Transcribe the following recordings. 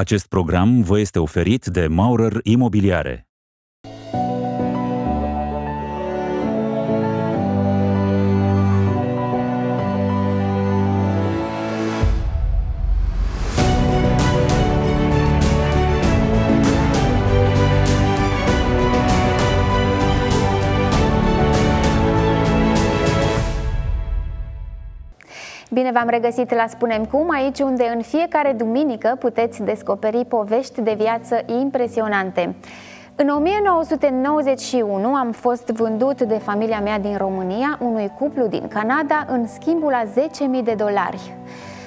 Acest program vă este oferit de Maurer Imobiliare. Bine v-am regăsit la Spune-mi Cum, aici unde în fiecare duminică puteți descoperi povești de viață impresionante. În 1991 am fost vândut de familia mea din România unui cuplu din Canada în schimbul a $10.000.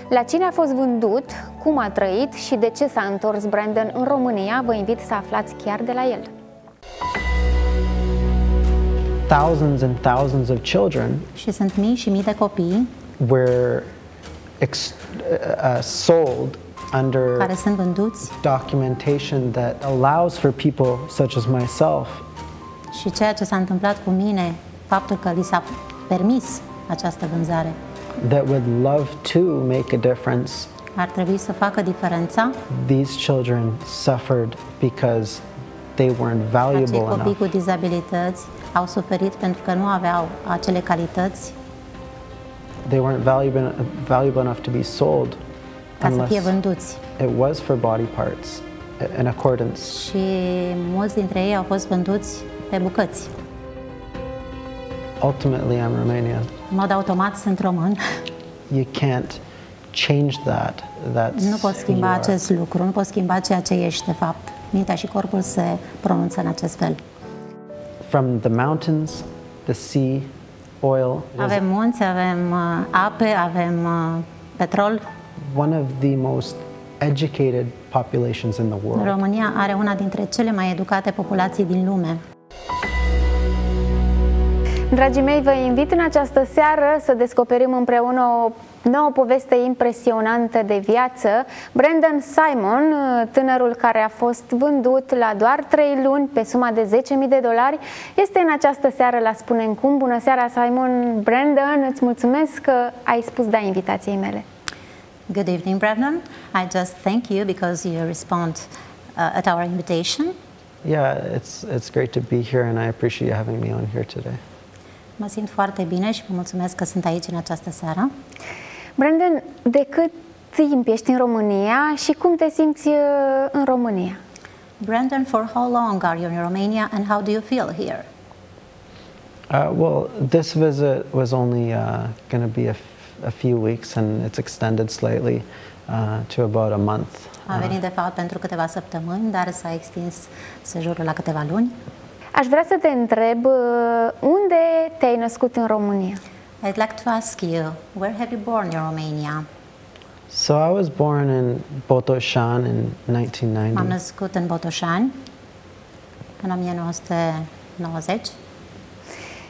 La cine a fost vândut, cum a trăit și de ce s-a întors Brandon în România, vă invit să aflați chiar de la el. Thousands and thousands of children. Și sunt mii și mii de copii were sold under documentation that allows for people such as myself. Și ceea ce s-a întâmplat cu mine, faptul că li s-a permis această vânzare. That would love to make a difference. Ar trebui să facă diferența. These children suffered because they weren't valuable enough. Acei copii cu dizabilități au suferit pentru că nu aveau acele calități. They weren't valuable enough to be sold unless it was for body parts in accordance. Și mulți dintre ei au fost vânduți pe bucăți. Ultimately, I'm Romanian. În mod automat sunt român. You can't change that. Nu poți schimba acest lucru, nu poți schimba ceea ce ești de fapt. Mintea și corpul se pronunță în acest fel. From the mountains, the sea. Avem munți, avem ape, avem petrol. One of the most educated populations in the world. România are una dintre cele mai educate populații din lume. Dragii mei, vă invit în această seară să descoperim împreună o nouă poveste impresionantă de viață. Brandon Simon, tânărul care a fost vândut la doar 3 luni pe suma de $10.000, este în această seară la Spune-mi Cum. Bună seara, Simon! Brandon, îți mulțumesc că ai spus da invitației mele. Good evening, Brandon. I just thank you because you respond at our invitation. Yeah, it's great to be here and I appreciate you having me on here today. Mă simt foarte bine și vă mulțumesc că sunt aici în această seară. Brandon, de cât timp ești în România și cum te simți în România? Brandon, for how long are you in Romania and how do you feel here? Well, this visit was only going to be a few weeks and it's extended slightly to about a month. Am venit de fapt pentru câteva săptămâni, dar s-a extins sejurul la câteva luni. Aș vrea să te întreb, unde te-ai născut în România? I'd like to ask you, where have you born in Romania? So I was born in Botoșan in 1990. M-am născut în Botoșani în 1990.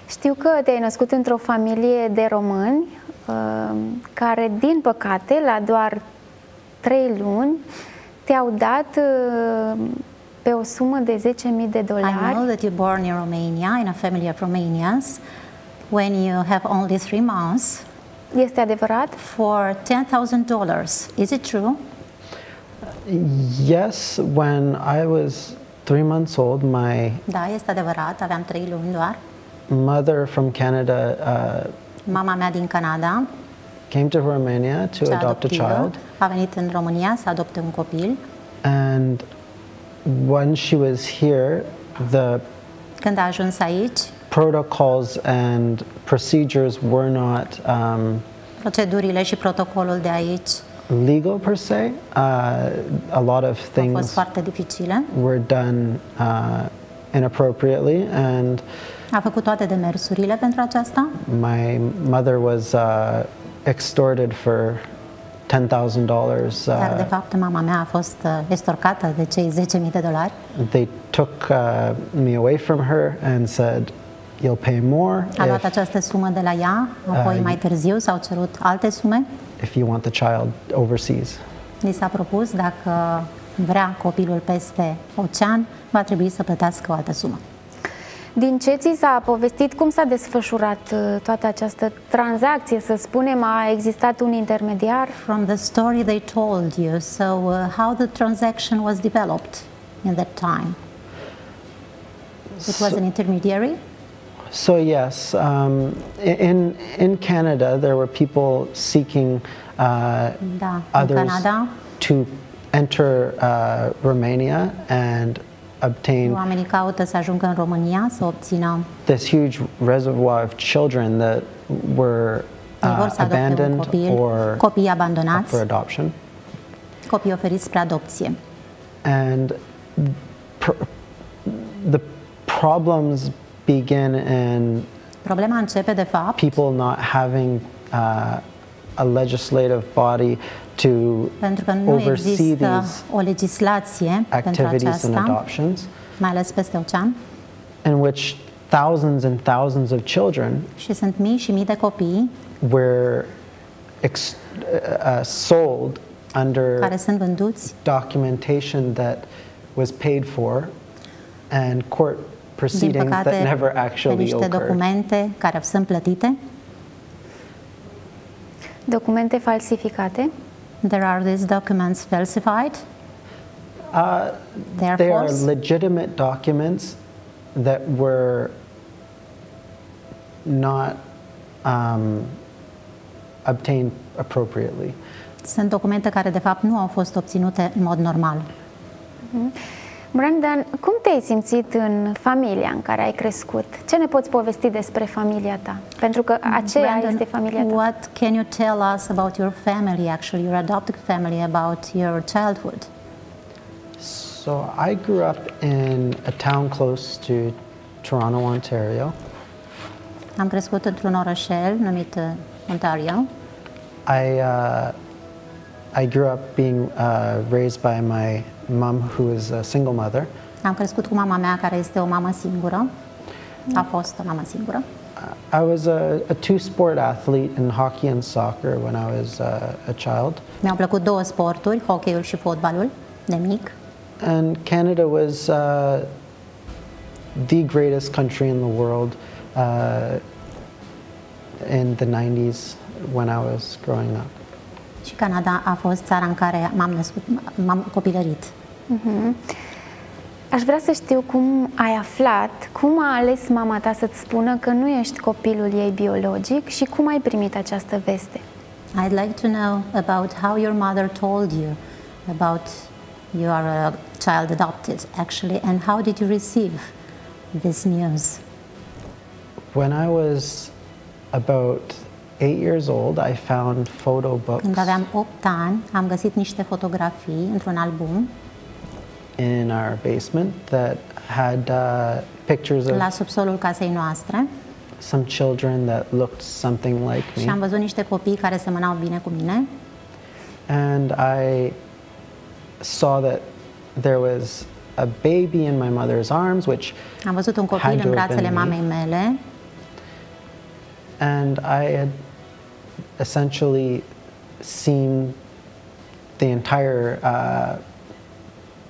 Știu că te-ai născut într-o familie de români care, din păcate, la doar 3 luni te-au dat pe o sumă de $10.000. I know that you born in Romania, in a family of Romanians, when you have only 3 months. Este adevărat? For $10,000. Is it true? Yes, when I was 3 months old, my... Da, este adevărat, aveam 3 luni doar. Mother from Canada... Mama mea din Canada came to Romania to adopt a child. A venit în România să adopte un copil. And when she was here, the protocols and procedures were not procedurile și protocolul de aici legal per se. A lot of things were done inappropriately, and a făcut toate demersurile pentru aceasta. My mother was extorted for $10,000. Dar de fapt mama mea a fost estorcată de cei $10.000. They took me away from her and said, "You'll pay more." A luat această sumă de la ea, apoi mai târziu s-au cerut alte sume. If you want the child overseas. Li s-a propus, dacă vrea copilul peste ocean, va trebui să plătească o altă sumă. Din ce ți s-a povestit, cum s-a desfășurat toată această tranzacție, să spunem, a existat un intermediar? From the story they told you, so how the transaction was developed in that time? It was an intermediary? So yes, in Canada there were people seeking others to enter Romania and obtain oamenii caută să ajungă în România, să obțină this huge reservoir of children that were abandoned or copii abandonați for adoption. Copii oferiți spre adopție. And the problems begin in problema începe de fapt people not having a legislative body to oversee these o legislație activities and adoptions, mai ales peste ocean, in which thousands and thousands of children și sunt mii și mii de copii were sold under care sunt vânduți documentation that was paid for and court proceedings that never actually occurred. Documente care sunt plătite. Documente falsificate. There are these documents falsified. They are legitimate documents that were not obtained appropriately. Sunt documente care de fapt nu au fost obținute în mod normal. Brandon, cum te-ai simțit în familia în care ai crescut? Ce ne poți povesti despre familia ta? Pentru că aceea Brandon, este familia ta. What can you tell us about your family, actually, your adopted family, about your childhood? So, I grew up in a town close to Toronto, Ontario. Am crescut într-un orășel numit Ontario. I grew up being raised by my mom, who is a single mother. Am crescut cu mama mea, care este o mamă singură. A fost o mamă singură. I was a two-sport athlete in hockey and soccer when I was a child. Mi-au plăcut două sporturi, hockey-ul și fotbalul, de mic. And Canada was the greatest country in the world in the 90s when I was growing up. Și Canada a fost țara în care m-am copilărit. Aș vrea să știu cum ai aflat, cum a ales mama ta să-ți spună că nu ești copilul ei biologic și cum ai primit această veste. I'd like to know about how your mother told you about you are a child adopted, actually, and how did you receive this news? When I was about 8 years old, I found photo books. Când aveam 8 ani, am găsit niște fotografii într-un album in our basement that had pictures of la subsolul casei noastre. Some children that looked something like me. Și am văzut niște copii care semănau bine cu mine. And I saw that there was a baby in my mother's arms, which am văzut un copil în brațele mamei mele. And I had essentially seen the entire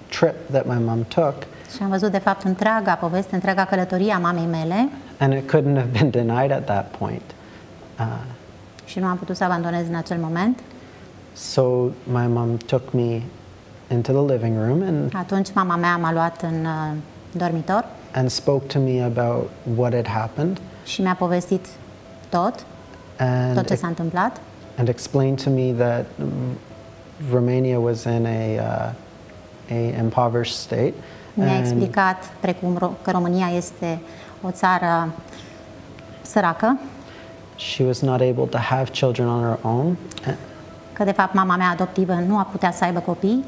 trip that my mom took. Și am văzut de fapt întreaga poveste, întreaga călătorie a mamei mele. And it couldn't have been denied at that point. Și nu am putut să abandonez în acel moment. So my mom took me into the living room and atunci mama mea m-a luat în dormitor and spoke to me about what had happened. Și mi-a povestit tot ce s-a întâmplat. And explained to me that Romania was in a impoverished state. Mi-a explicat că România este o țară săracă. She was not able to have children on her own. Că de fapt mama mea adoptivă nu a putea să aibă copii.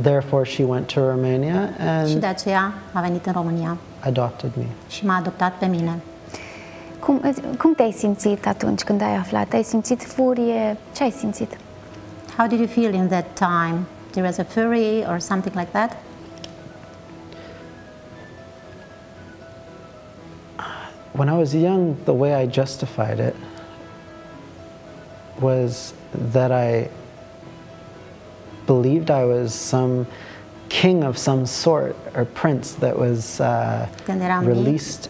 Therefore she went to Romania and și de aceea a venit în România. Adopted me. Și m-a adoptat pe mine. Cum te-ai simțit atunci când ai aflat? Ai simțit furie? Ce ai simțit? How did you feel in that time? There was a fury or something like that? When I was young, the way I justified it was that I believed I was some king of some sort or prince that was released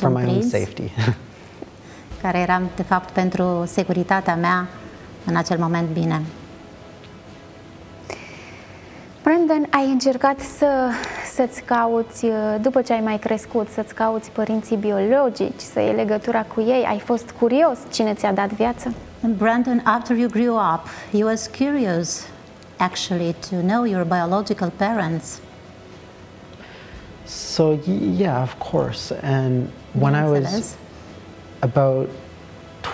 for my own safety. Care eram de fapt pentru securitatea mea în acel moment bine. Brandon, ai încercat să-ți cauți, după ce ai mai crescut, să-ți cauți părinții biologici, să iei legătura cu ei? Ai fost curios cine ți-a dat viață? Brandon, after you grew up, you was curious actually to know your biological parents. So, yeah, of course. And when I was about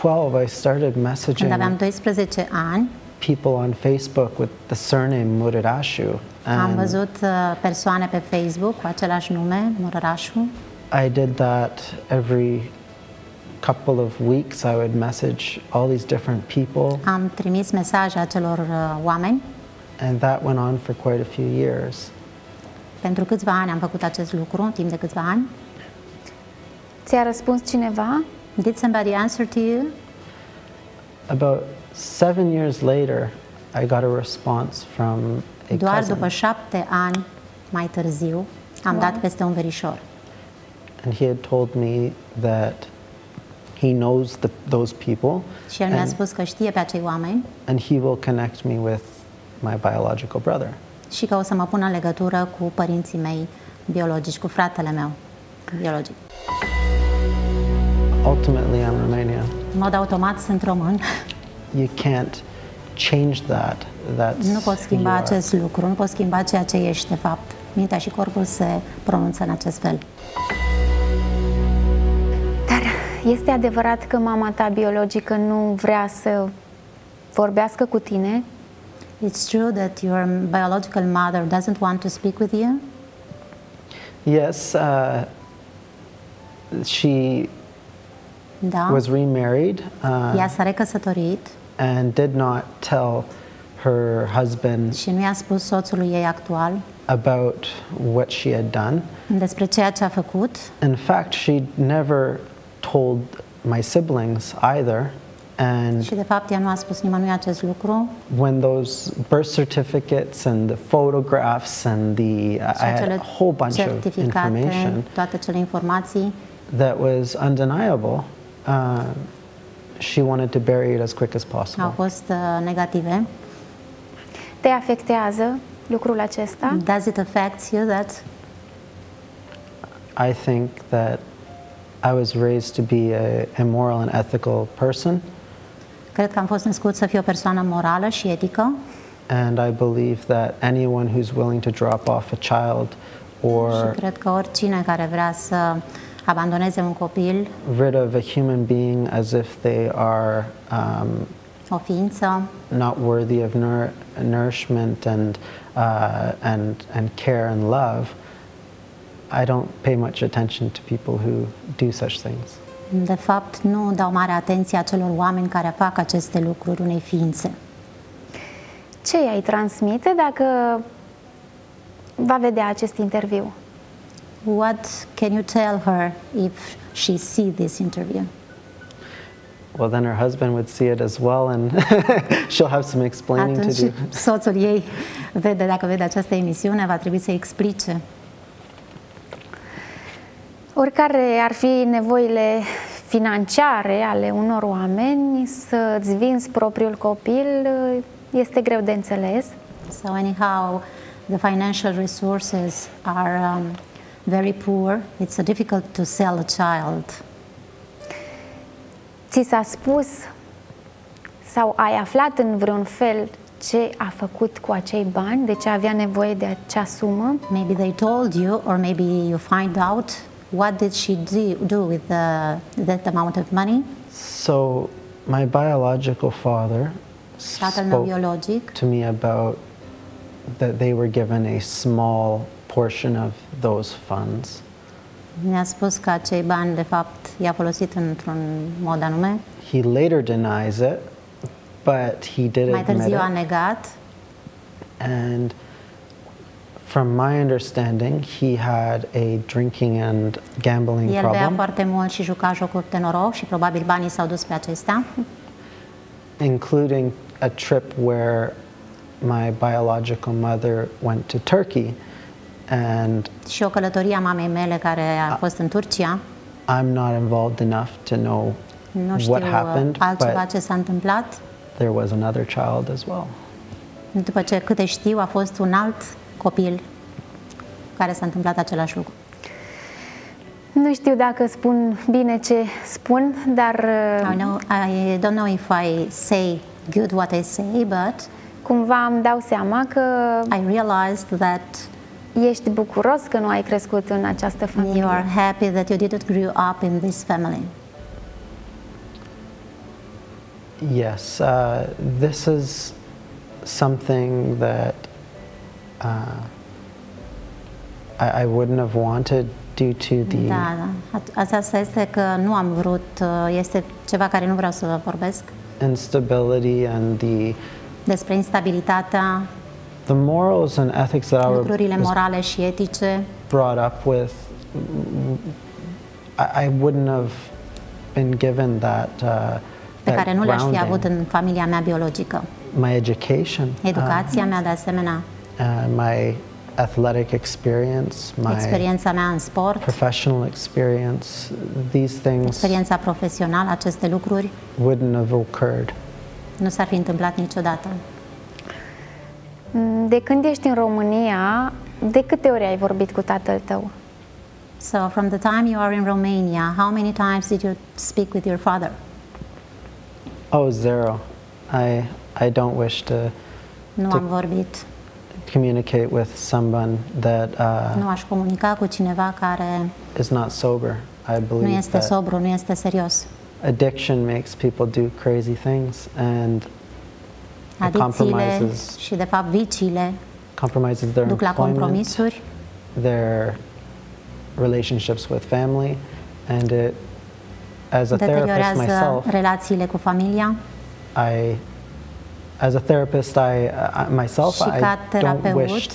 12, I started messaging people on Facebook with the surname Murarashu. Am văzut persoane pe Facebook cu același nume, Murarashu. I did that every couple of weeks. I would message all these different people. Am trimis mesaje acelor oameni. And that went on for quite a few years. Pentru câțiva ani am făcut acest lucru, timp de câțiva ani. Ți-a răspuns cineva? Did somebody answer to you? About 7 years later, I got a response from a cousin. Doar după 7 ani mai târziu, am dat peste un verișor. And he had told me that he knows those people. Și el mi-a spus că știe pe acei oameni. And he will connect me with my biological brother. Și că o să mă pună în legătură cu părinții mei biologici, cu fratele meu biologic. Ultimately, I'm Romanian. În mod automat sunt român. You can't change that. Nu poți schimba acest lucru, nu poți schimba ceea ce ești de fapt. Mintea și corpul se pronunță în acest fel. Dar este adevărat că mama ta biologică nu vrea să vorbească cu tine? It's true that your biological mother doesn't want to speak with you? Yes, she was remarried and did not tell her husband about what she had done. In fact, she never told my siblings either. And when those birth certificates and the photographs and the I had a whole bunch of information that was undeniable, she wanted to bury it as quick as possible. Au fost negative. Te afectează lucrul acesta? Does it affect you that? I think that I was raised to be a moral and ethical person. Cred că am fost născut să fiu o persoană morală și etică. And I believe that anyone who's willing to drop off a child or și cred că oricine care vrea să abandoneze un copil, rid of a human being as if they are o ființă, not worthy of nourishment and care and love. I don't pay much attention to people who do such things. De fapt, nu dau mare atenție acelor oameni care fac aceste lucruri unei ființe. Ce i-ai transmite dacă va vedea acest interviu? What can you tell her if she sees this interview? Well, then her husband would see it as well, and she'll have some explaining to do. Atunci soțul ei vede, dacă vede această emisiune, va trebui să explice. Oricare ar fi nevoile financiare ale unor oameni, să-ți vinzi propriul copil este greu de înțeles. So anyhow, the financial resources are very poor. It's difficult to sell a child. Ți s-a spus sau ai aflat în vreun fel ce a făcut cu acei bani, de ce avea nevoie de acea sumă? Maybe they told you, or maybe you find out what did she do with that amount of money. So my biological father spoke to me about that they were given a small portion of those funds. Mi-a spus că acei bani, de fapt, i-a folosit într-un mod anume. He later denies it, but he did admit it. Mai târziu a negat. And from my understanding, he had a drinking and gambling problem. El bea foarte mult și juca jocuri de noroc și probabil banii s-au dus pe acestea. Including a trip where my biological mother went to Turkey, and și o călătorie a mamei mele care a fost în Turcia. I'm not involved enough to know what happened, altceva ce s-a întâmplat. There was another child as well. După ce, câte știu, a fost un alt copil care s-a întâmplat același lucru. Nu știu dacă spun bine ce spun, dar I don't know if I say good what I say, but cumva îmi dau seama că I realized that ești bucuros că nu ai crescut în această familie. You are happy that you didn't grow up in this family. Yes, this is something that I wouldn't have wanted due to the. Asta este că nu am vrut. Este ceva care nu vreau să vă vorbesc. Instability and the. Despre instabilitatea. The morals and ethics that lucrurile morale și etice. Brought up with. I wouldn't have been given that. Pe care nu le-aș fi avut în familia mea biologică. My education. Educația mea de asemenea. My athletic experience. Experiența mea în sport. Professional experience. These things. Experiența profesională, aceste lucruri. Wouldn't have occurred. Nu s-ar fi întâmplat niciodată. De când ești în România, de câte ori ai vorbit cu tatăl tău? So from the time you are in Romania, how many times did you speak with your father? Oh, zero. I don't wish to communicate with someone that nu aș comunica cu cineva care is not sober. I believe nu este sobru, nu este serios. Addiction makes people do crazy things and compromises. Și de fapt viciile compromises their duc la compromisuri, their relationships with family, and it. As a therapist myself, relațiile cu familia. As a therapist, I myself don't wish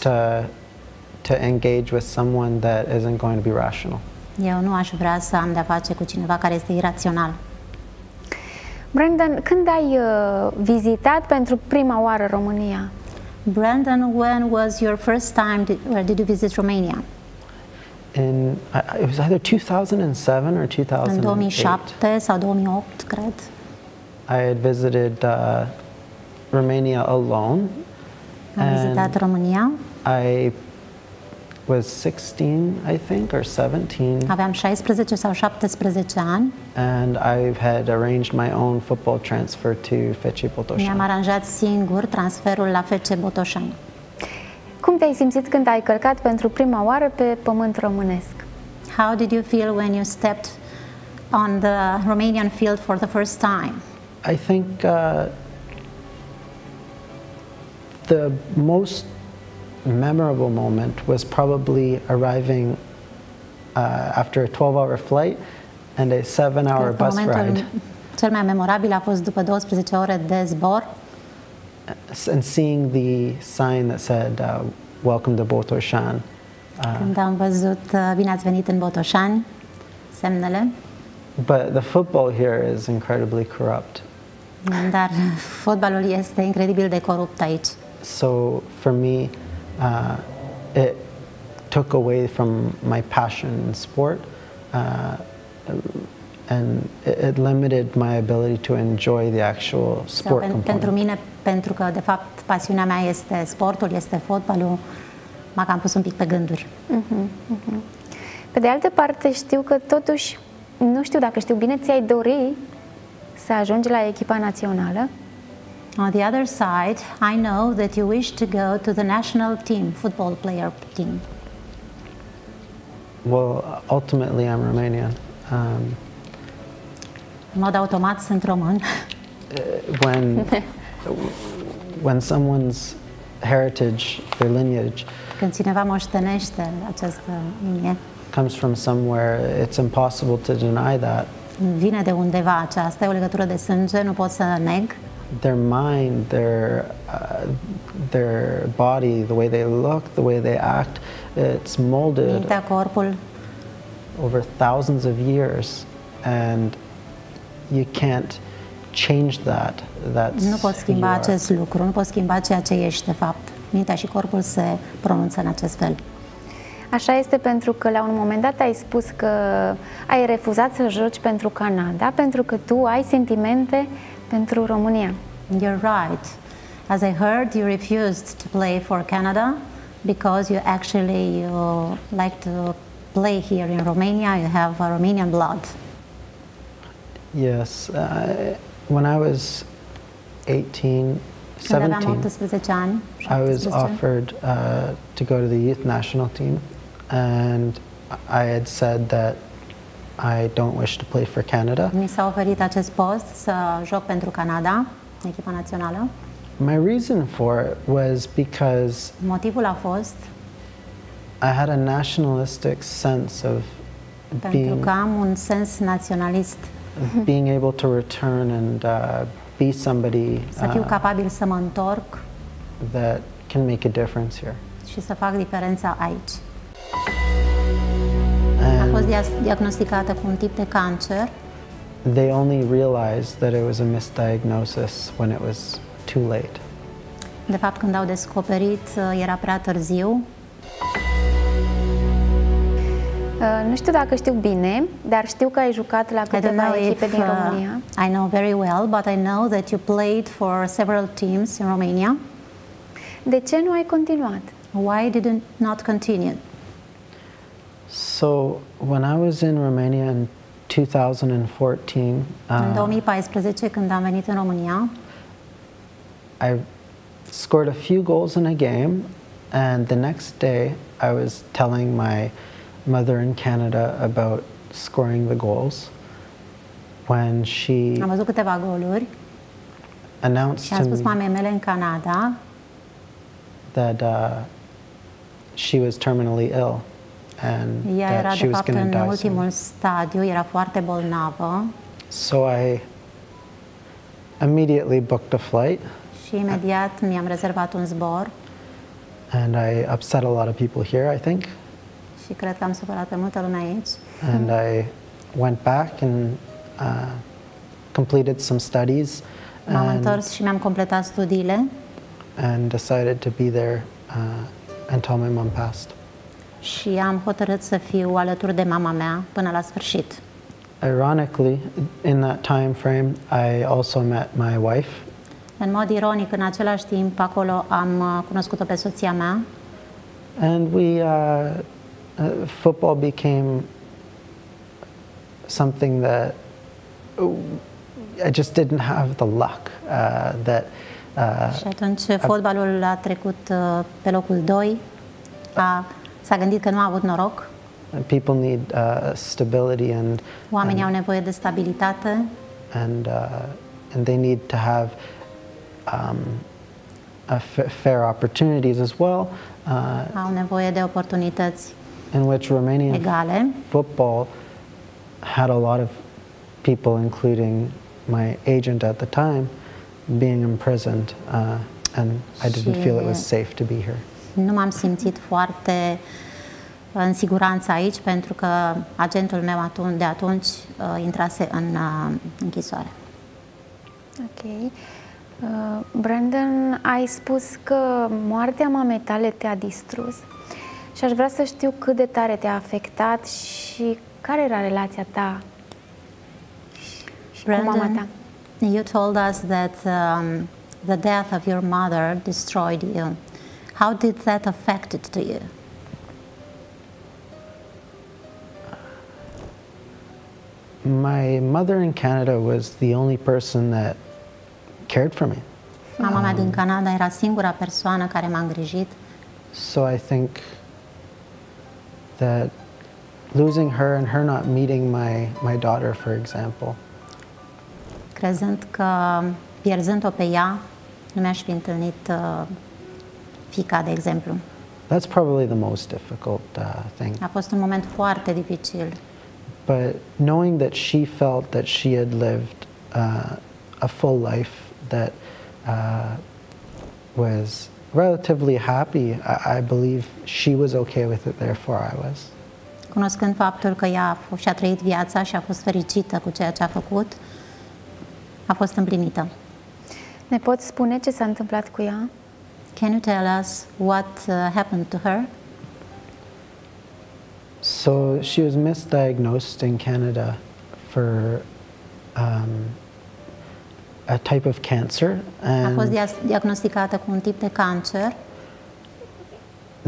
to engage with someone that isn't going to be rational. Eu nu aș vrea să am de a face cu cineva care este irațional. Brandon, când ai vizitat pentru prima oară România? Brandon, when was your first time? Where did you visit Romania? In, it was either 2007 or 2008. În 2007 sau 2008, cred. I had visited Romania alone. Am vizitat România. I was 16, I think, or 17. Aveam 16 sau 17 ani. And I had arranged my own football transfer to Fece Botoșan. Mi-am aranjat singur transferul la Fece Botoșan. Cum te-ai simțit când ai călcat pentru prima oară pe pământ românesc? How did you feel when you stepped on the Romanian field for the first time? I think the most memorable moment was probably arriving after a 12-hour flight and a 7-hour bus ride. Cel mai memorabil a fost după 12 ore de zbor. And seeing the sign that said "Welcome to Botoșani." Când am văzut "Bine ați venit în Botoșani" semnele. But the football here is incredibly corrupt. Dar fotbalul este incredibil de corupt aici. So for me, it took away from my passion in sport, and it limited my ability to enjoy the actual sport component. Pentru mine, pentru că de fapt pasiunea mea este sportul, este fotbalul, m-a cam pus un pic pe gânduri. Pe de altă parte știu că totuși, nu știu dacă știu bine, ți-ai dori să ajungi la echipa națională? On the other side, I know that you wish to go to the national team, football player team. Well, ultimately I'm Romanian. În mod automat sunt român. When someone's heritage, their lineage, când cineva moștenește această linie, comes from somewhere, it's impossible to deny that. Vine de undeva aceasta, e o legătură de sânge, nu pot să neg. Their mind, their body, the way they look, the way they act, it's molded. Mintea, corpul. Over thousands of years, and you can't change that. Nu poți schimba acest lucru, nu poți schimba ceea ce ești, de fapt. Mintea și corpul se pronunță în acest fel. Așa este, pentru că la un moment dat ai spus că ai refuzat să joci pentru Canada, pentru că tu ai sentimente pentru România. You're right. As I heard, you refused to play for Canada because you actually like to play here in Romania. You have a Romanian blood. Yes. When I was 17, I was offered to go to the youth national team, and I had said that I don't wish to play for Canada. Mi s-a oferit acest post să joc pentru Canada, echipa națională. My reason for it was because motivul a fost I had a nationalistic sense of pentru că am un sens naționalist. Being able to return and be somebody să fiu capabil să mă întorc, that can make a difference here. Și să fac diferența aici. A fost diagnosticată cu un tip de cancer. They only realized that it was a misdiagnosis when it was too late. De fapt, când au descoperit, era prea târziu. Nu știu dacă știu bine, dar știu că ai jucat la câteva echipe din România. I know very well, but I know that you played for several teams in Romania. De ce nu ai continuat? Why didn't not continue? So, when I was in Romania in 2014, în 2014, când am venit în România, I scored a few goals in a game, and the next day I was telling my mother in Canada about scoring the goals when she am văzut câteva goluri. Announced și a spus mamei mele în Canada that she was terminally ill and ea that she was going to die. În ultimul stadiu, era foarte bolnavă. So I immediately booked a flight. Și imediat mi-am rezervat un zbor. And I upset a lot of people here, I think. Și cred că am supărat pe multă lume aici. And I went back and completed some studies. M-am întors și mi-am completat studiile. And decided to be there until my mom passed. Și am hotărât să fiu alături de mama mea până la sfârșit. Ironically, in that time frame, I also met my wife. În mod ironic, în același timp, acolo am cunoscut-o pe soția mea. And we football became something that I just didn't have the luck that. Și atunci fotbalul a trecut pe locul 2. S-a gândit că nu a avut noroc. People need stability and. Oamenii au nevoie de stabilitate. And they need to have fair opportunities as well. Au nevoie de oportunități. In which Romanian football had a lot of people, including my agent at the time, being imprisoned, and I didn't feel it was safe to be here. Nu m-am simțit foarte în siguranță aici, pentru că agentul meu de atunci intrase în închisoare. Ok. Brandon, ai spus că moartea mamei tale te-a distrus. Și aș vrea să știu cât de tare te-a afectat și care era relația ta și Brandon, cu mama ta. You told us that the death of your mother destroyed you. How did that affect it to you? My mother in Canada was the only person that cared for me. Mama mea din Canada era singura persoană care m-a îngrijit. So I think that losing her and her not meeting my daughter, for example. Crezând că pierzând-o pe ea, nu mi-aș fi întâlnit fiica, de exemplu. That's probably the most difficult thing. A fost un moment foarte dificil. But knowing that she felt that she had lived a full life that was relatively happy. I believe she was okay with it, therefore I was. Cunoscând faptul că ea și-a trăit viața și a fost fericită cu ceea ce a făcut, a fost împlinită. Ne poți spune ce s-a întâmplat cu ea? Can you tell us what happened to her? So she was misdiagnosed in Canada for a type of cancer. A fost diagnosticată cu un tip de cancer.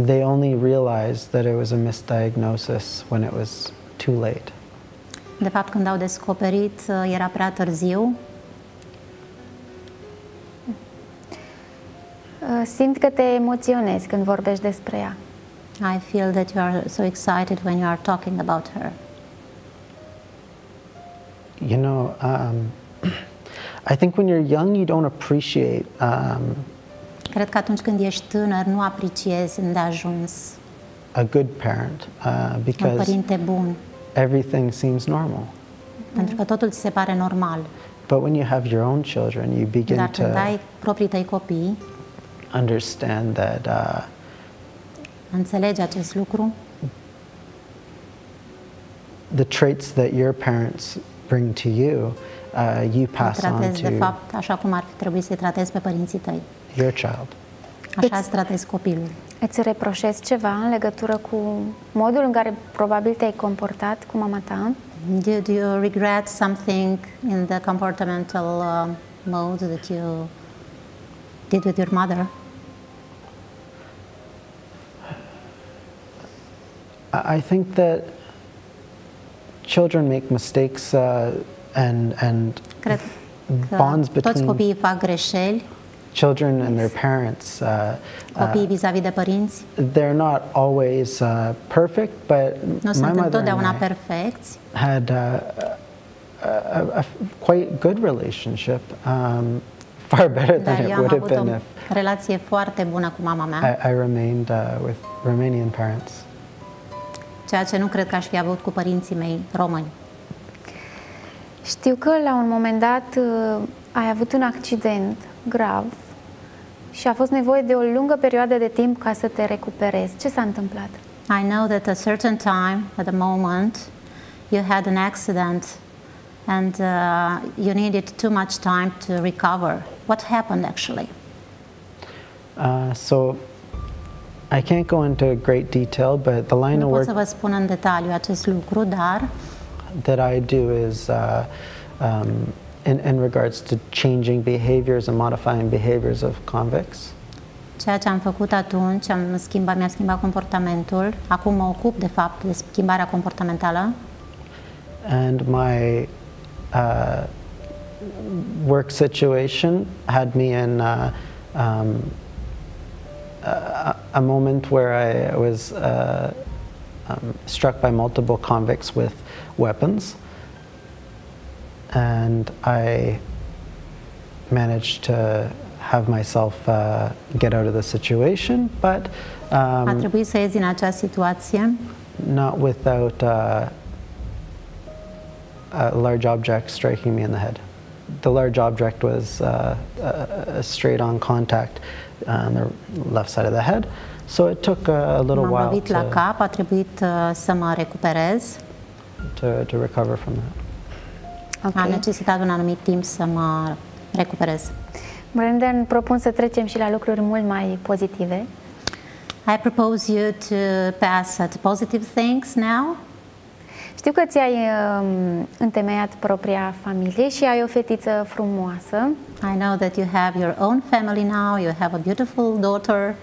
They only realized that it was a misdiagnosis when it was too late. De fapt, când au descoperit, era prea târziu. Simt că te emoționezi când vorbești despre ea. I feel that you are so excited when you are talking about her. You know, I think when you're young, you don't appreciate. Cred că atunci când ești tânăr, nu apreciezi îndeajuns a good parent, because un părinte bun. Everything seems normal. Pentru că totul ți se pare normal. But when you have your own children, you begin to ai proprii tăi copii, understand that înțelegi acest lucru. The traits that your parents bring to you, you pass on to de fapt, așa cum ar fi trebuit să-i tratezi pe părinții tăi. Your child. Așa îți tratezi copilul. Îți reproșezi ceva în legătură cu modul în care probabil te-ai comportat cu mama ta? Did you regret something in the comportamental mode that you did with your mother? I think that children make mistakes and bonds between toți copiii fac greșeli. Children and their parents. Copiii vis-a-vis de părinți. They're not always perfect, but my mother and I had a quite good relationship, far better than it would have been if relație foarte bună cu mama mea. I remained with Romanian parents. Ceea ce nu cred că aș fi avut cu părinții mei români. Știu că la un moment dat ai avut un accident grav și a fost nevoie de o lungă perioadă de timp ca să te recuperezi. Ce s-a întâmplat? I know that at a certain time, at a moment, you had an accident and you needed too much time to recover. What happened actually? So I can't go into great detail, but the line of work. Nu pot să vă spun în detaliu acest lucru, dar that I do is in regards to changing behaviors and modifying behaviors of convicts. Ceea ce am făcut atunci, mi-am schimbat comportamentul. Acum mă ocup de fapt de schimbarea comportamentală. And my work situation had me in a moment where I was struck by multiple convicts with weapons. And I managed to have myself get out of the situation, but a trebuit să ies din această situație. Not without a large object striking me in the head. The large object was a straight-on contact on the left side of the head, so it took a little while. M-am lovit la cap, a trebuit să mă recuperez. To recover from that. Okay. A necesitat un anumit timp să mă recuperez. Brandon, propun să trecem și la lucruri mult mai pozitive. I propose you to pass at positive things now. Știu că ți-ai întemeiat propria familie și ai o fetiță frumoasă. I know that you have your own family now, you have a beautiful daughter.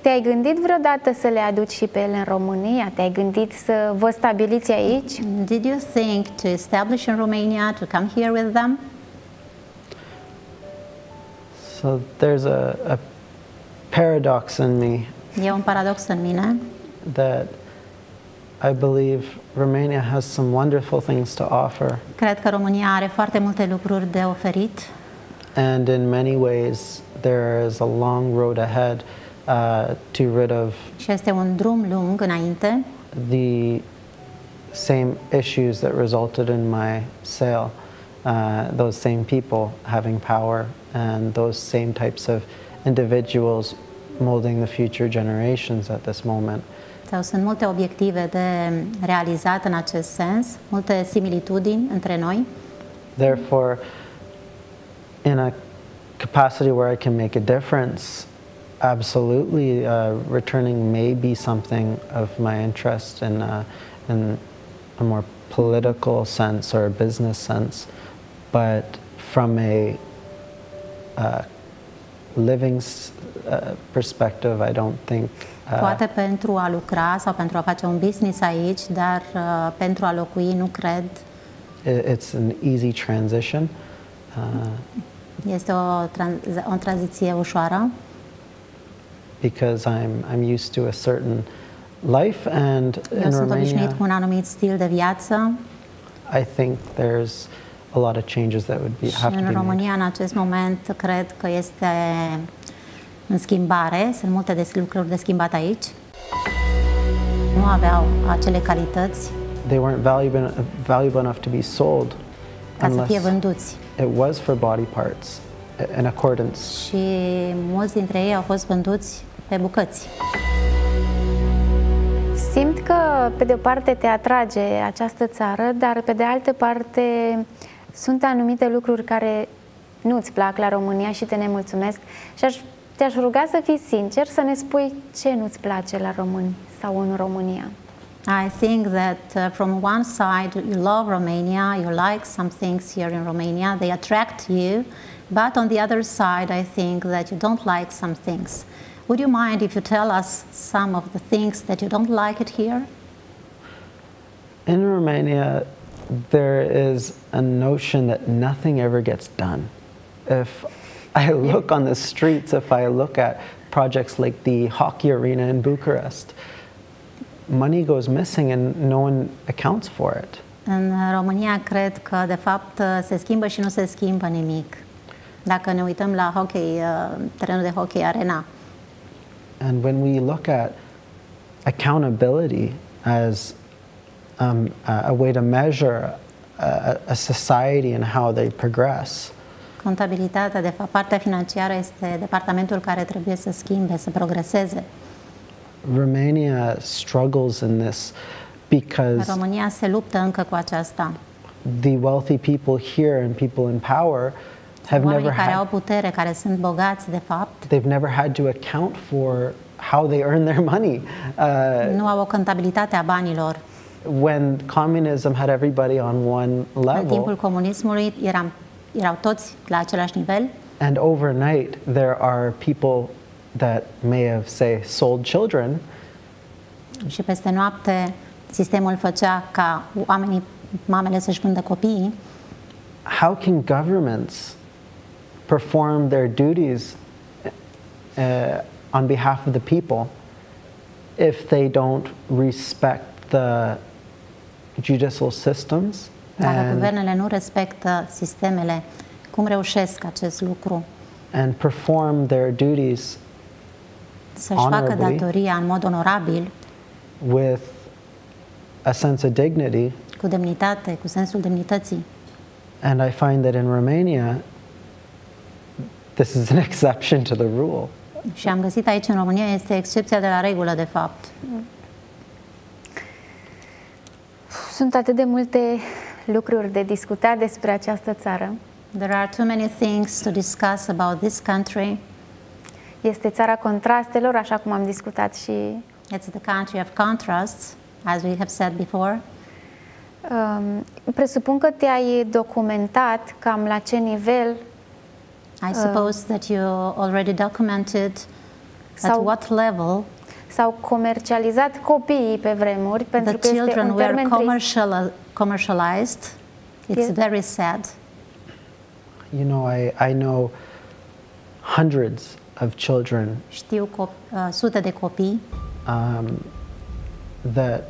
Te-ai gândit vreodată să le aduci și pe ele în România? Te-ai gândit să vă stabiliți aici? Did you think to establish in Romania, to come here with them? So there's a paradox in me. E un paradox în mine. That I believe Romania has some wonderful things to offer. Cred că România are foarte multe lucruri de oferit. And in many ways there is a long road ahead. To rid of the same issues that resulted in my sale, those same people having power and those same types of individuals molding the future generations at this moment. Sunt multe obiective de realizat în acest sens, multe similitudini între noi. Therefore, in a capacity where I can make a difference, absolutely, returning may be something of my interest in a more political sense or a business sense, but from a living perspective, I don't think. Poate pentru a lucra sau pentru a face un business aici, dar pentru a locui nu cred. It's an easy transition. Este o tranziție ușoară. Because I'm used to a certain life, and in Romania, I think there's a lot of changes that would have to be made. România, în acest moment, cred că este în schimbare. Sunt multe lucruri de schimbat aici. Nu aveau acele calități. They weren't valuable enough to be sold, ca să fie vânduți. It was for body parts. In accordance. Și mulți dintre ei au fost vânduți pe bucăți. Simt că, pe de-o parte, te atrage această țară, dar, pe de altă parte, sunt anumite lucruri care nu-ți plac la România și te nemulțumesc. Și te-aș ruga să fii sincer, să ne spui ce nu-ți place la români sau în România. I think that from one side you love Romania, you like some things here in Romania, they attract you, but on the other side I think that you don't like some things. Would you mind if you tell us some of the things that you don't like it here? In Romania there is a notion that nothing ever gets done. If I look on the streets, if I look at projects like the hockey arena in Bucharest, money goes missing and no one accounts for it. În România cred că de fapt se schimbă și nu se schimbă nimic. Dacă ne uităm la hockey, terenul de hockey, arena. And when we look at accountability as a way to measure a society and how they progress. Contabilitatea, de fapt, partea financiară este departamentul care trebuie să schimbe, să progreseze. Romania struggles in this because România se luptă încă cu aceasta. The wealthy people here and people in power have never had, care au putere, care sunt bogați de fapt, they've never had to account for how they earn their money. Nu au o contabilitate a banilor. When communism had everybody on one level. În timpul comunismului erau toți la același nivel. And overnight there are people that may have, say, sold children. Și peste noapte sistemul făcea ca oamenii, mamele să-și vândă copiii. How can governments perform their duties on behalf of the people if they don't respect the judicial systems? Dacă guvernele nu respectă sistemele, cum reușesc acest lucru? And perform their duties să-și facă datoria în mod onorabil, with a sense of dignity, cu demnitate, cu sensul demnității. And I find that in Romania this is an exception to the rule. Și am găsit aici în România este excepția de la regulă de fapt. Sunt atât de multe lucruri de discutat despre această țară. There are too many things to discuss about this country. Este țara contrastelor, așa cum am discutat și. It's the country of contrasts, as we have said before. Presupun că te-ai documentat cam la ce nivel. I suppose that you already documented at what level. S-au comercializat copiii pe vremuri, pentru că este un termen trist. The children were commercialized. It's very sad. You know, I know hundreds of children, știu sute de copii, that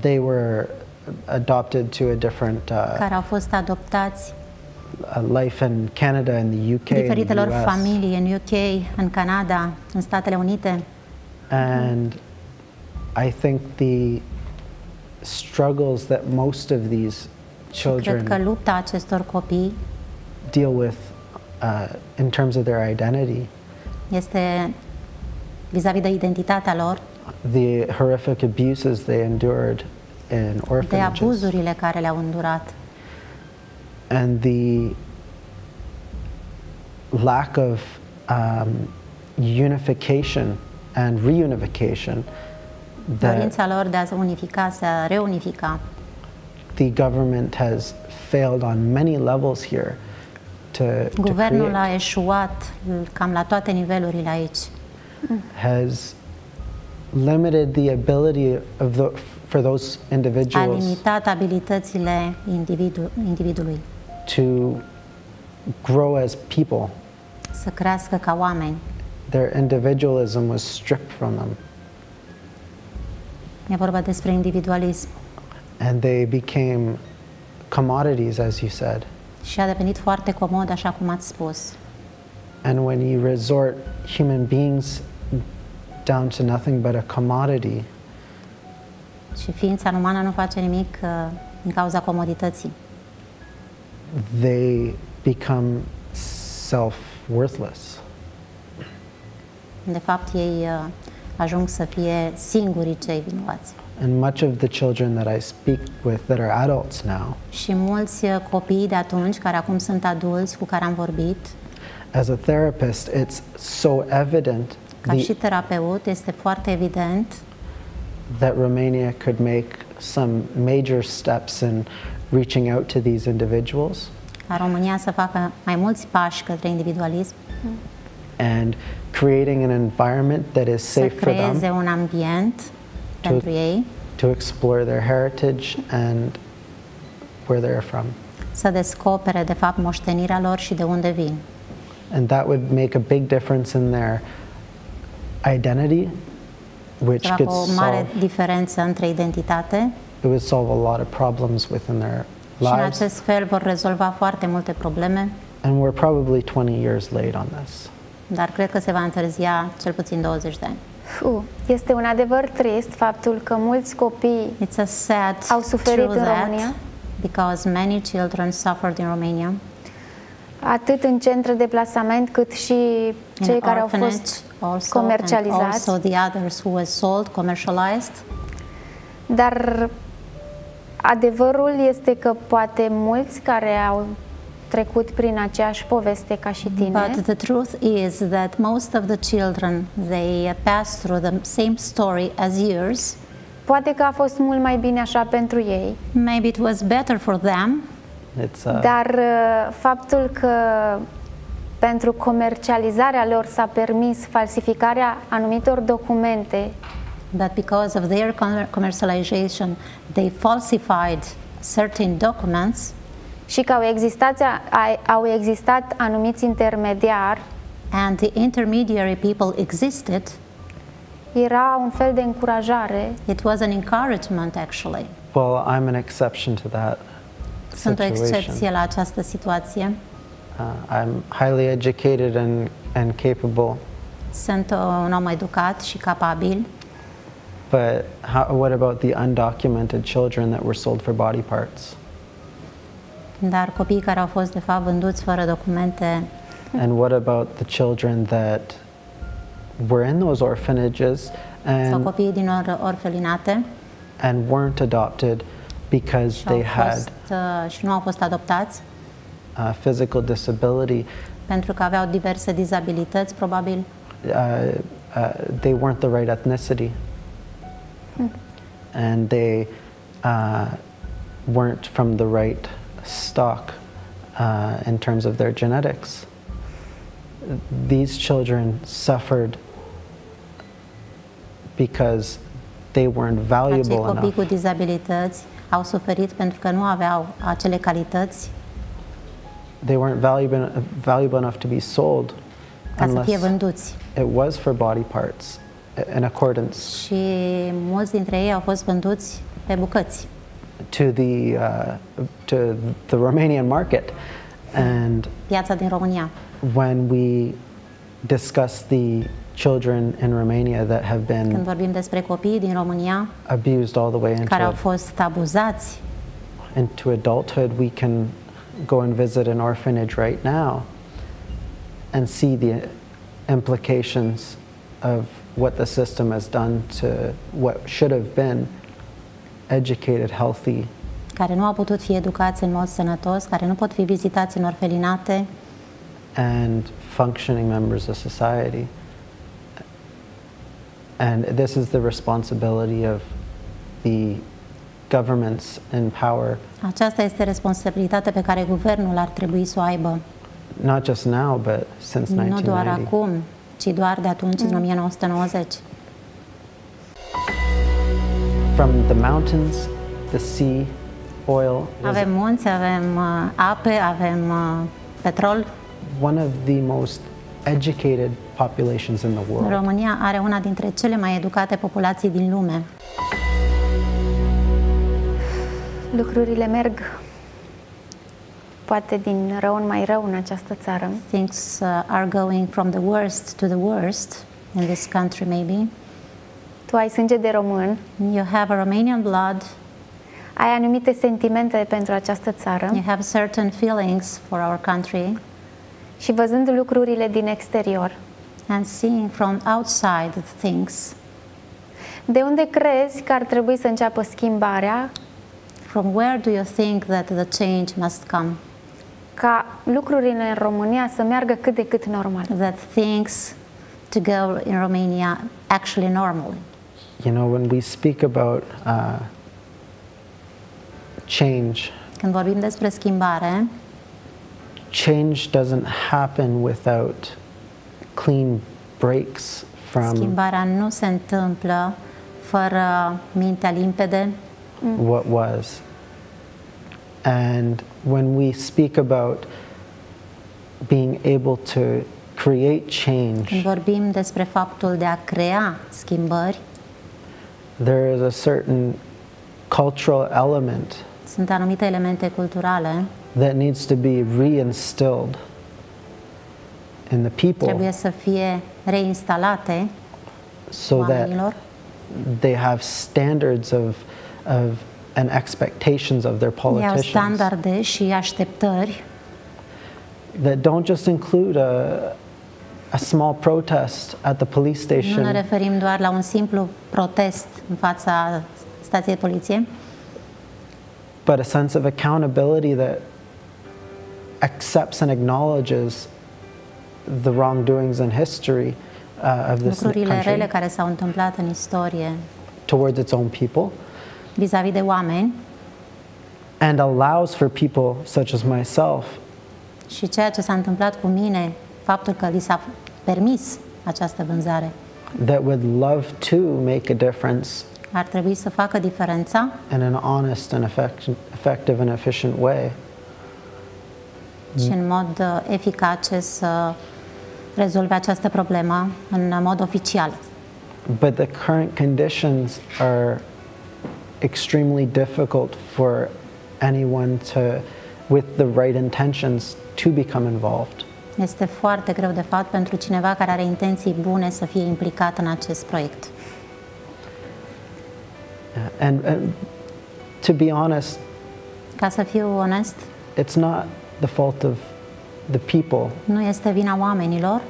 they were adopted to a different care au fost adoptați life in Canada and the UK, diferitelor familii în UK, în Canada, în Statele Unite. And I think the struggles that most of these children, cred că lupta acestor copii, deal with in terms of their identity. Este vis-a-vis de identitatea lor. The horrific abuses they endured in orphanages. De abuzurile care le-au îndurat. and the lack of unification and reunification. Dorința lor de a se unifica, să reunifica. The government has failed on many levels here to Guvernul a eșuat cam la toate nivelurile aici. Has limited the ability of for those individuals. A limitat abilitățile individului. To grow as people. Să crească ca oameni. Their individualism was stripped from them. E vorba despre individualism. And they became commodities, as you said. Și a devenit foarte comod, așa cum ați spus. And when you resort human beings down to nothing but a commodity. Și ființa umană nu face nimic din cauza comodității. They become self-worthless. De fapt, ei ajung să fie singurii cei vinovați. And much of the children that I speak with that are adults now. Și mulți copii de atunci care acum sunt adulți cu care am vorbit. As a therapist, it's so evident. Ca și terapeut, este foarte evident. That Romania could make some major steps in reaching out to these individuals. Ca România să facă mai mulți pași către individualism. And creating an environment that is safe for them. Să creeze un ambient pentru ei. To explore their heritage and where they're from. Să descopere de fapt moștenirea lor și de unde vin. And that would make a big difference in their identity, which could solve. O mare diferență între identitate. It would solve a lot of problems within their lives. Și în acest fel vor rezolva foarte multe probleme. And we're probably 20 years late on this. Dar cred că se va întârzia cel puțin 20 de ani. Este un adevăr trist faptul că mulți copii au suferit în România. Because many children suffered in Romania. Atât în centre de plasament, cât și cei care au fost comercializați. Dar adevărul este că poate mulți care au trecut prin aceeași poveste ca și tine. But the truth is that most of the children they pass through the same story as yours. Poate că a fost mult mai bine așa pentru ei. Maybe it was better for them. Dar faptul că pentru comercializarea lor s-a permis falsificarea anumitor documente. But because of their commercialization, they falsified certain documents. Și că au existat anumiți intermediari. And the intermediary people existed. Era un fel de încurajare. It was an encouragement, actually. Well, I'm an exception to that. Sunt o excepție la această situație. I'm highly educated and capable. Sunt un om educat și capabil. But what about the undocumented children that were sold for body parts? Dar copiii care au fost de fapt vânduți fără documente. And what about the children that were in those orphanages and sau copiii din orfelinate and weren't adopted because they had și nu au fost adoptați physical disability pentru că aveau diverse dizabilități probabil. They weren't the right ethnicity. And they weren't from the right stock in terms of their genetics. These children suffered because they weren't valuable enough. Acei copii cu dizabilități au suferit pentru că nu aveau acele calități. They weren't valuable enough to be sold unless it was for body parts in accordance. Și mulți dintre ei au fost vânduți pe bucăți. To the Romanian market, and piața din România. When we discuss the children in Romania that have been când vorbim despre copiii din România abused all the way into care au fost abuzați into adulthood, we can go and visit an orphanage right now and see the implications of what the system has done to what should have been educated, healthy care nu au putut fi educați în mod sănătos, care nu pot fi vizitați în orfelinate. And functioning members of society. And this is the responsibility of the governments in power. Aceasta este responsabilitatea pe care guvernul ar trebui să o aibă. Not just now, but since 1990. Nu doar acum, ci doar de atunci, în 1990. From the mountains, the sea, oil. Avem munți, avem ape, avem petrol. One of the most educated populations in the world. România are una dintre cele mai educate populații din lume. Lucrurile merg poate din rău în mai rău în această țară. Things are going from the worst to the worst in this country, maybe. Tu ai sânge de român. You have a Romanian blood. Ai anumite sentimente pentru această țară. You have certain feelings for our country. Și văzând lucrurile din exterior. And seeing from outside things. De unde crezi că ar trebui să înceapă schimbarea? From where do you think that the change must come? Ca lucrurile în România să meargă cât de cât normal. That things to go in Romania actually normal. You know, when we speak about change. Când vorbim despre schimbare. Change doesn't happen without clean breaks from. Schimbarea nu se întâmplă fără mintea limpede. What was. And when we speak about being able to create change, când vorbim despre faptul de a crea schimbări, there is a certain cultural element. Sunt anumite elemente culturale that needs to be reinstilled in the people. Trebuie să fie reinstalate so oamenilor. That they have standards of and expectations of their politicians. Standarde și așteptări. That don't just include a small protest at the police station. Nu ne referim doar la un simplu protest în fața stației de poliție. But a sense of accountability that accepts and acknowledges the wrongdoings in history of this country. Lucrurile rele care s-au întâmplat în istorie. Towards its own people. Vis-a-vis de oameni. And allows for people such as myself. Și ceea ce s-a întâmplat cu mine, faptul că li s-a permis această vânzare. That would love to make a difference. Ar trebui să facă diferența. In an honest and effective and efficient way. Și în mod eficace să rezolve această problemă în mod oficial. But the current conditions are extremely difficult for anyone to, with the right intentions, to become involved. Este foarte greu de fapt pentru cineva care are intenții bune să fie implicat în acest proiect. And to be honest, ca să fiu onest, it's not the fault of the people. Nu este vina oamenilor.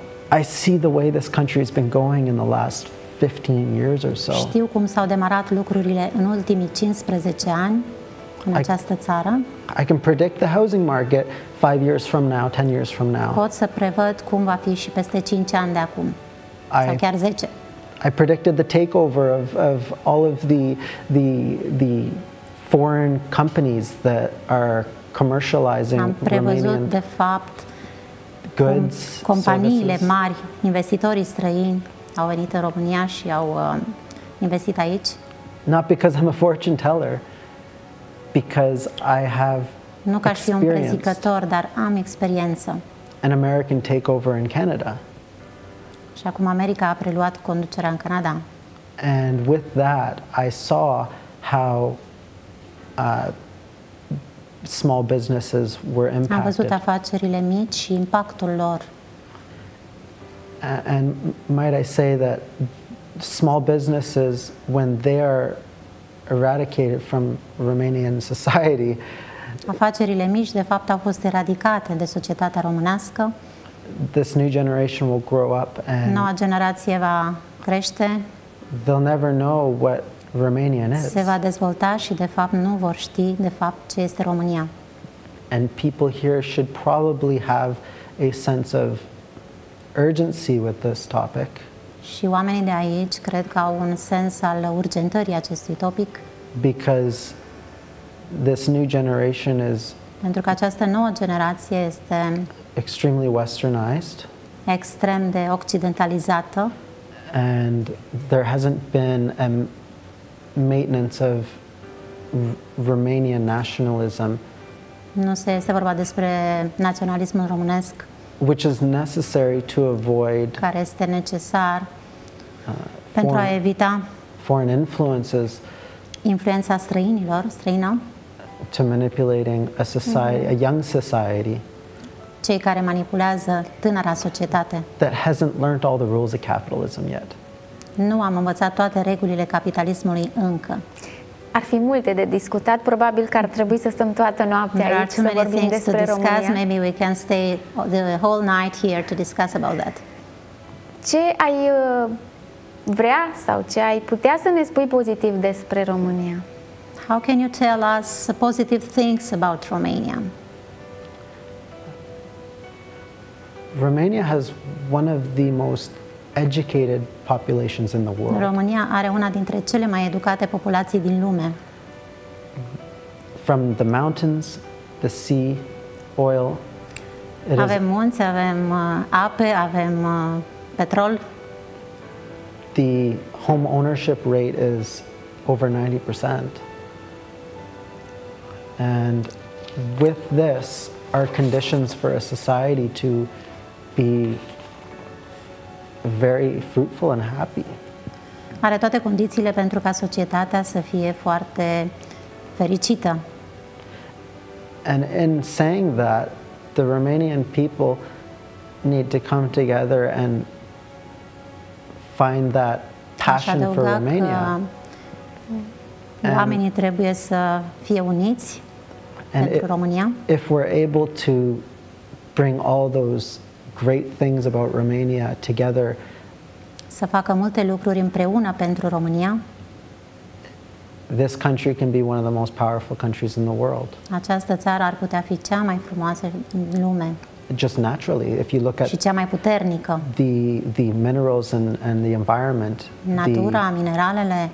I see the way this country has been going in the last 15 years or so. Știu cum s-au demarat lucrurile în ultimii 15 ani în această țară. I can predict the housing market 5 years from now, 10 years from now. Pot să prevăd cum va fi și peste 5 ani de acum. Sau chiar 10. I predicted the takeover of all of the foreign companies that are commercializing. Am prevăzut de fapt goods, companiile mari, investitorii străini au venit în România și au investit aici. Not because I'm a fortune teller, because I have. Nu ca și un prezicător, dar am experiență. An American takeover in Canada. Și acum America a preluat conducerea în Canada. And with that, I saw how small businesses were impacted. Am văzut afacerile mici și impactul lor. And might I say that small businesses, when they are eradicated from Romanian society, afacerile mici de fapt au fost eradicate de societatea românească. This new generation will grow up and. Noua generație va crește. They'll never know what se va dezvolta și de fapt nu vor ști de fapt ce este România. And people here should probably have a sense of urgency with this topic. Și oamenii de aici cred că au un sens al urgentării acestui topic. Because this new generation is, pentru că această nouă generație este extremely westernized, extrem de occidentalizată, and there hasn't been a maintenance of Romanian nationalism. Nu este vorba despre naționalismul românesc, which is necessary to avoid, care este necesar pentru a evita foreign influences, influența străinilor, străină, to manipulating a society, a young society, cei care manipulează tânăra societate, that hasn't learned all the rules of capitalism yet. Nu am învățat toate regulile capitalismului încă. Ar fi multe de discutat, probabil că ar trebui să stăm toată noaptea aici să vorbim despre România. Maybe we can stay the whole night here to discuss about that. Ce ai vrea sau ce ai putea să ne spui pozitiv despre România? How can you tell us positive things about Romania? Romania has one of the most educated populations in the world. România are una dintre cele mai educate populații din lume. From the mountains, the sea, oil. Avem munți, avem ape, avem petrol. The home ownership rate is over 90%. And with this are conditions for a society to be very fruitful and happy. Are toate condițiile pentru ca societatea să fie foarte fericită. And in saying that, the Romanian people need to come together and find that passion for Romania. Oamenii trebuie să fie uniți pentru România. If we're able to bring all those great things about Romania together, să facă multe lucruri împreună pentru România, this country can be one of the most powerful countries in the world. Această țară ar putea fi cea mai frumoasă din lume. Just naturally, if you look at the minerals and the environment, natura, mineralele,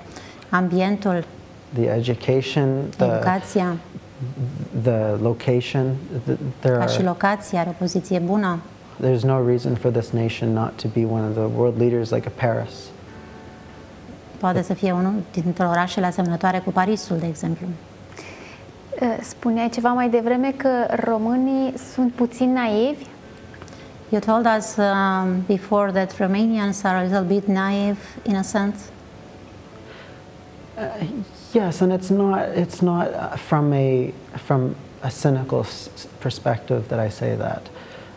ambientul, the education, educația, the location, there are, și locația are o poziție bună. There's no reason for this nation not to be one of the world leaders like a Paris. Poate să fie unul dintre orașele asemănătoare cu Parisul, de exemplu. Spuneai ceva mai devreme că românii sunt puțin naivi. You told us before that Romanians are a little bit naive in a sense. Yes, and it's not from a cynical perspective that I say that.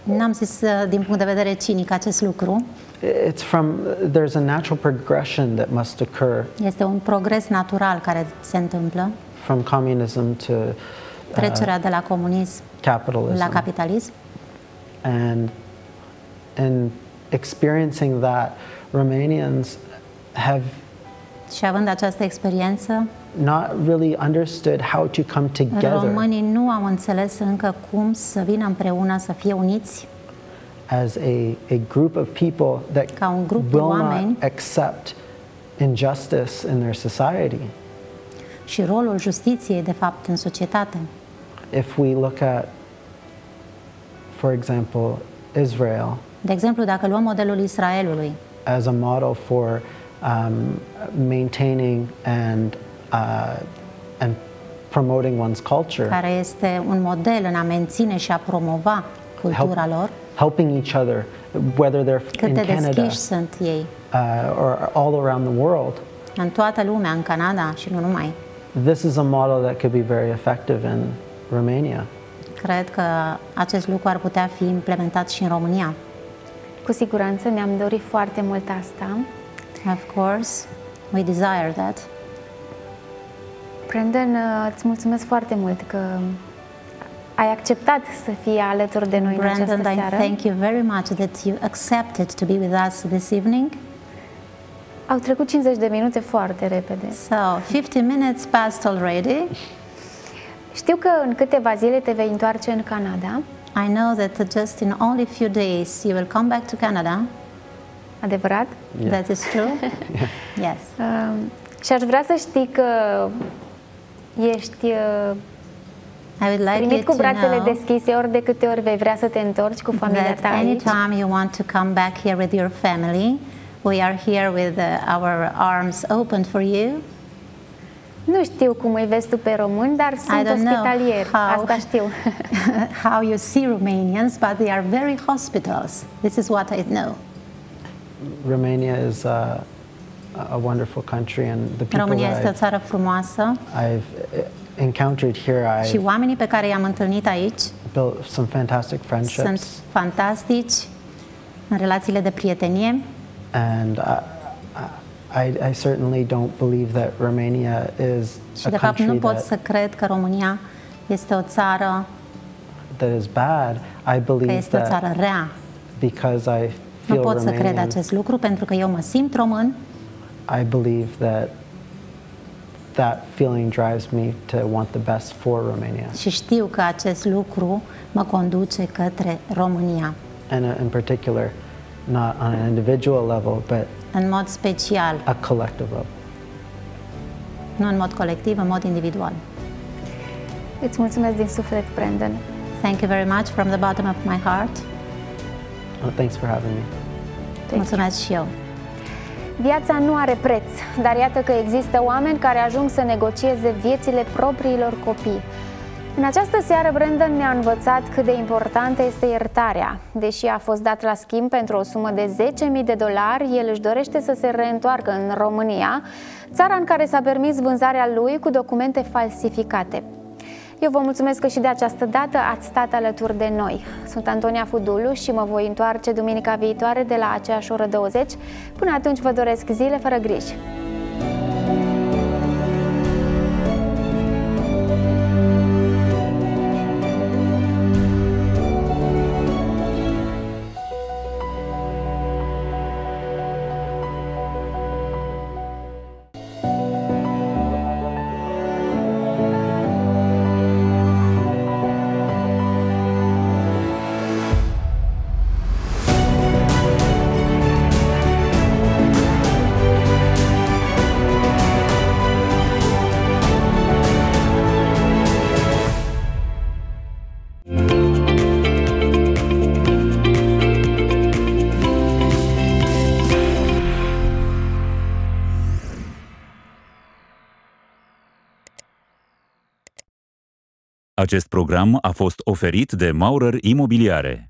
N-am zis din punct de vedere cinic acest lucru. There's a natural progression that must occur. Este un progres natural care se întâmplă. From communism to trecerea de la comunism la capitalism. And in experiencing that, Romanians have, și având această experiență, not really understood how to come together. Românii nu au înțeles încă cum să vină împreună, să fie uniți. As a group of people that ca un grup de oameni accept injustice in their society. Și rolul justiției de fapt în societate. If we look at, for example, Israel. De exemplu, dacă luăm modelul Israelului. As a model for maintaining and promoting one's culture, care este un model în a menține și a promova cultura lor, helping each other, whether they're in Canada or all around the world, în toată lumea, în Canada și nu numai. This is a model that could be very effective in Romania. Cred că acest lucru ar putea fi implementat și în România. Cu siguranță ne-am dorit foarte mult asta. Of course, we desire that. Brandon, îți mulțumesc foarte mult că ai acceptat să fii alături de noi în această seară. Brandon, thank you very much that you accepted to be with us this evening. Au trecut 50 de minute foarte repede. So, 50 minutes passed already. Știu că în câteva zile te vei întoarce în Canada. I know that just in only few days you will come back to Canada. Adevărat? Yeah. That is true? Yes. Și aș vrea să știi că ești primit cu brațele deschise ori de câte ori vei vrea să te întorci cu familia ta aici. Anytime you want to come back here with your family, we are here with our arms open for you. Nu știu cum îi vezi tu pe români, dar sunt ospitalieri. Asta știu. How you see Romanians, but they are very hospitable. This is what I know. Romania is a wonderful country, and the people România este o țară frumoasă. I've encountered here. Și oamenii pe care i-am întâlnit aici built some fantastic friendships. Sunt fantastici în relațiile de prietenie. And I certainly don't believe that Romania is a country nu pot să cred că România este o țară that is bad. I believe este o țară rea. Because I feel nu pot Romanian, să cred acest lucru pentru că eu mă simt român. I believe that feeling drives me to want the best for Romania. Și știu că acest lucru mă conduce către România. And in particular, not on an individual level, but în mod special, a collective level. Nu în mod colectiv, în mod individual. Îți mulțumesc din suflet, Brandon. Thank you very much from the bottom of my heart. Oh, thanks for having me. Mulțumesc și eu. Viața nu are preț, dar iată că există oameni care ajung să negocieze viețile propriilor copii. În această seară, Brandon ne-a învățat cât de importantă este iertarea. Deși a fost dat la schimb pentru o sumă de $10.000, el își dorește să se reîntoarcă în România, țara în care s-a permis vânzarea lui cu documente falsificate. Eu vă mulțumesc că și de această dată ați stat alături de noi. Sunt Antonia Fudulu și mă voi întoarce duminica viitoare de la aceeași oră 20. Până atunci vă doresc zile fără griji. Acest program a fost oferit de Maurer Imobiliare.